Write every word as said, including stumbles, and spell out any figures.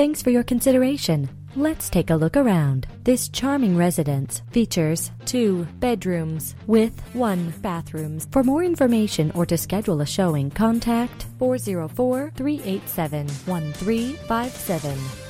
Thanks for your consideration. Let's take a look around. This charming residence features two bedrooms with one bathroom. For more information or to schedule a showing, contact four zero four, three eight seven, one three five seven.